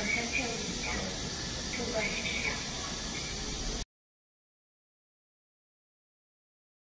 Entonces,